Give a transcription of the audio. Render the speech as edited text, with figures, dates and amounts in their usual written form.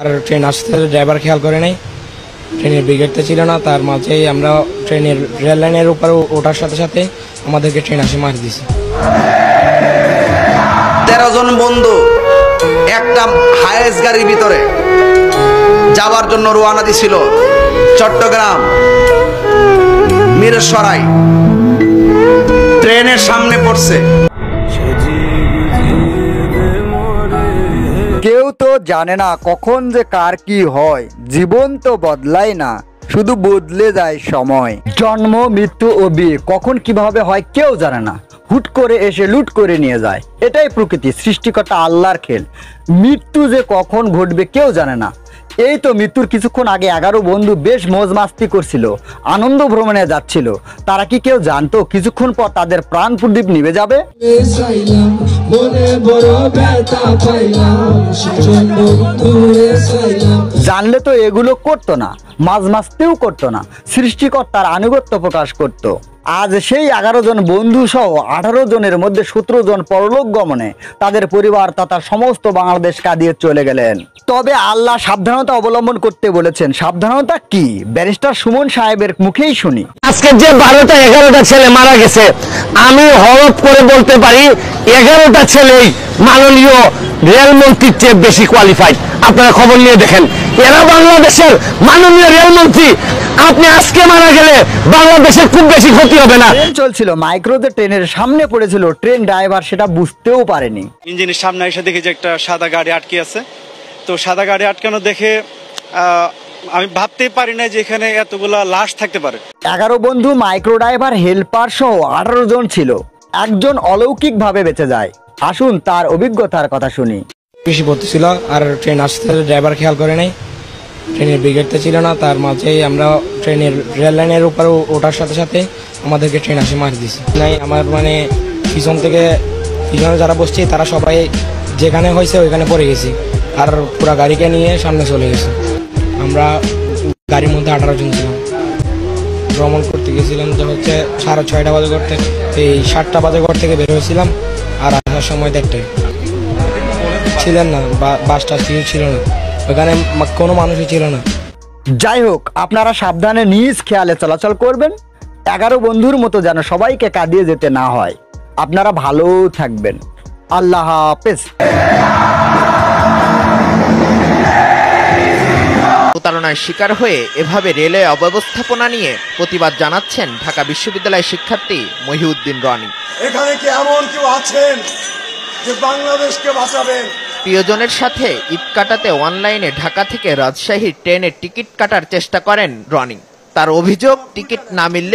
আর train আসতে driver খেয়াল করে নাই, ট্রেনের ব্রিগেডটা ছিল না। তার মাঝে আমরা ট্রেনের রেল লাইনের উপরে ওঠার সাথে সাথে আমাদেরকে ট্রেন আসে মার দিয়েছে। 13 জন বন্ধু একটা হাইস গাড়ির ভিতরে যাওয়ার জন্য রওনা দিছিল চট্টগ্রাম মিরসরাই। ট্রেনের সামনে পড়ছে, কেউ তো জানে না কখন যে কার কি হয়। জীবন তো বদলায় না, শুধু বদলে যায় সময়। জন্ম, মৃত্যু ও বিয়ে কখন কিভাবে হয় কেউ জানে না, হুট করে এসে লুট করে নিয়ে যায়। এটাই প্রকৃতি, সৃষ্টিকর্তা আল্লাহর খেল। মৃত্যু যে কখন ঘটবে কেউ জানে না। এই তো মৃত্যুর কিছুক্ষণ আগে 11 বন্ধু বেশ মজ মাস্তি করছিল, আনন্দ ভ্রমণে যাচ্ছিল। তারা কি কেউ জানতো কিছুক্ষণ পর তাদের প্রাণ প্রদীপ নিভে যাবে? জানলে তো এগুলো করতো না, মাঝ মাস্তিও করতো না, সৃষ্টিকর্তার আনুগত্য প্রকাশ করত। আজ সেই 11 জন বন্ধু সহ 18 জনের মধ্যে 17 জন পরলোক গমনে, তাদের পরিবার তথা সমস্ত বাংলাদেশ কাঁদিয়ে চলে গেলেন। তবে আল্লাহ সাবধানতা অবলম্বন করতে বলেছেন। সাবধানতা কি? ব্যারিস্টার সুমন সাহেবের মুখেই শুনি। আজকে যে 12টা 11টা ছেলে মারা গেছে, আমি হলফ করে বলতে পারি 11টা ছেলেই মাননীয় রেলমন্ত্রীর চেয়ে বেশি কোয়ালিফাইড। আপনারা খবর নিয়ে দেখেন, এরা বাংলাদেশের মাননীয় রেলমন্ত্রী। আপনি আজকে মারা গেলে বাংলাদেশের খুব বেশি ক্ষতি হবে না। ট্রেন চলছিল, মাইক্রোতে ট্রেনের সামনে পড়েছিল, ট্রেন ড্রাইভার সেটা বুঝতেও পারেনি। ইঞ্জিনের সামনে এসে দেখি যে একটা সাদা গাড়ি আটকে আছে। তো সাদা গাড়ি আটকানো দেখে আমি ভাবতেই পারি না যে এখানে এতগুলা লাশ থাকতে পারে। 11 বন্ধু, মাইক্রো ড্রাইভার, হেল্পার সহ 18 জন ছিল। একজন অলৌকিক ভাবে বেঁচে যায়। আসুন তার অভিজ্ঞতার কথা শুনি। বেশি ভর্তি ছিল, আর ট্রেন আসতে ড্রাইভার খেয়াল করে নাই, ট্রেনের ব্রিগেডটা ছিল না। তার মাঝে আমরা ট্রেনের রেল লাইনের উপরে ওঠার সাথে সাথে আমাদেরকে ট্রেন আসে মার দিয়েছে। নাই আমার মানে পিছন থেকে পিছনে যারা বসছে তারা সবাই যেখানে হয়েছে ওইখানে পড়ে গেছি, আর পুরা গাড়িকে নিয়ে সামনে চলে গেছে। আমরা গাড়ির মধ্যে 18 জন ছিলাম। ভ্রমণ করতে গেছিলাম যা হচ্ছে 6:30 বাজে ঘর থেকে, এই 7টা বাজে ঘর থেকে বের হয়েছিলাম, আর আসার সময় 1টায় ছিলেন না, বাসটা ছিল না, ওখানে কোনো মানুষই ছিল না। যাই হোক, আপনারা সাবধানে নিজ খেয়ালে চলাচল করবেন। 11 বন্ধুর মতো যেন সবাইকে কাঁদিয়ে যেতে না হয়। আপনারা ভালো থাকবেন। আল্লাহ হাফেজ। প্রতারণার শিকার হয়ে এভাবে রেলে অব্যবস্থাপনা নিয়ে প্রতিবাদ জানাচ্ছেন ঢাকা বিশ্ববিদ্যালয়ের শিক্ষার্থী মহিউদ্দিন রনি। এখানে কি এমন কেউ আছেন যে বাংলাদেশকে বাঁচাবেন? প্রিয়জনের সাথে ঈদ কাটাতে অনলাইনে ঢাকা থেকে রাজশাহীর ট্রেনের টিকিট কাটার চেষ্টা করেন রনি। তার অভিযোগ, টিকিট না মিললে